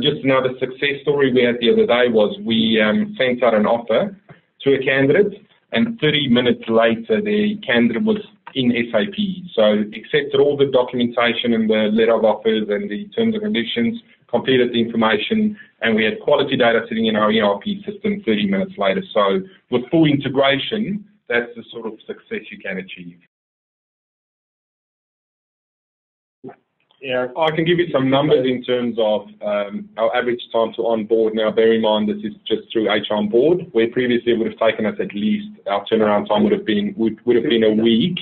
Just another success story we had the other day was we sent out an offer to a candidate, and 30 minutes later the candidate was in SAP. So accepted all the documentation and the letter of offers and the terms and conditions, completed the information, and we had quality data sitting in our ERP system 30 minutes later. So with full integration, that's the sort of success you can achieve. Yeah, I can give you some numbers in terms of our average time to onboard. Now, bear in mind, this is just through HROnboard, where previously it would have taken us at least, our turnaround time would have been a week,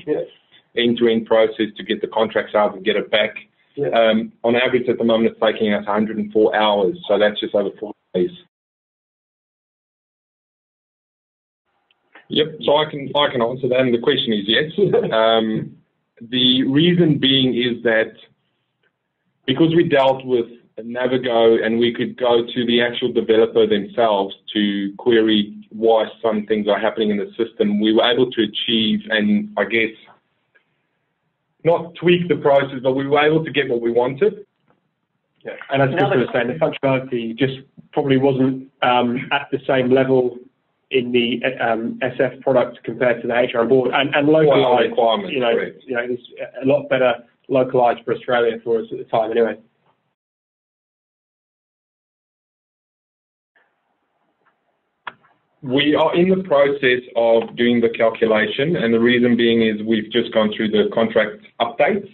end-to-end process to get the contracts out and get it back. Yeah. On average, at the moment, it's taking us 104 hours, so that's just over 4 days. Yep. So I can answer that, and the question is yes. The reason being is that because we dealt with Navigo and we could go to the actual developer themselves to query why some things are happening in the system, we were able to achieve and, I guess, not tweak the process, but we were able to get what we wanted. Yeah. And I was just going to say, the functionality just probably wasn't at the same level in the SF product compared to the HROnboard and localized requirements. You know, it's a lot better localized for Australia for us at the time, anyway. We are in the process of doing the calculation, and the reason being is we've just gone through the contract updates.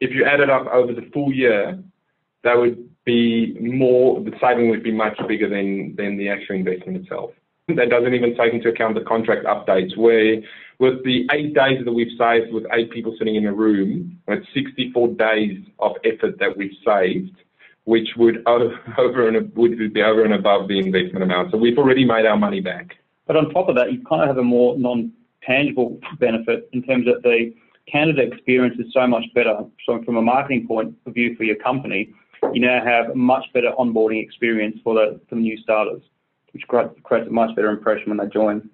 If you add it up over the full year, that would be more, the saving would be much bigger than the actual investment itself. That doesn't even take into account the contract updates, where with the 8 days that we've saved with 8 people sitting in a room, that's 64 days of effort that we've saved, which would be over and above the investment amount. So we've already made our money back. But on top of that, you kind of have a more non-tangible benefit in terms of the candidate experience is so much better. So from a marketing point of view for your company, you now have a much better onboarding experience for the new starters, which creates a much better impression when they join.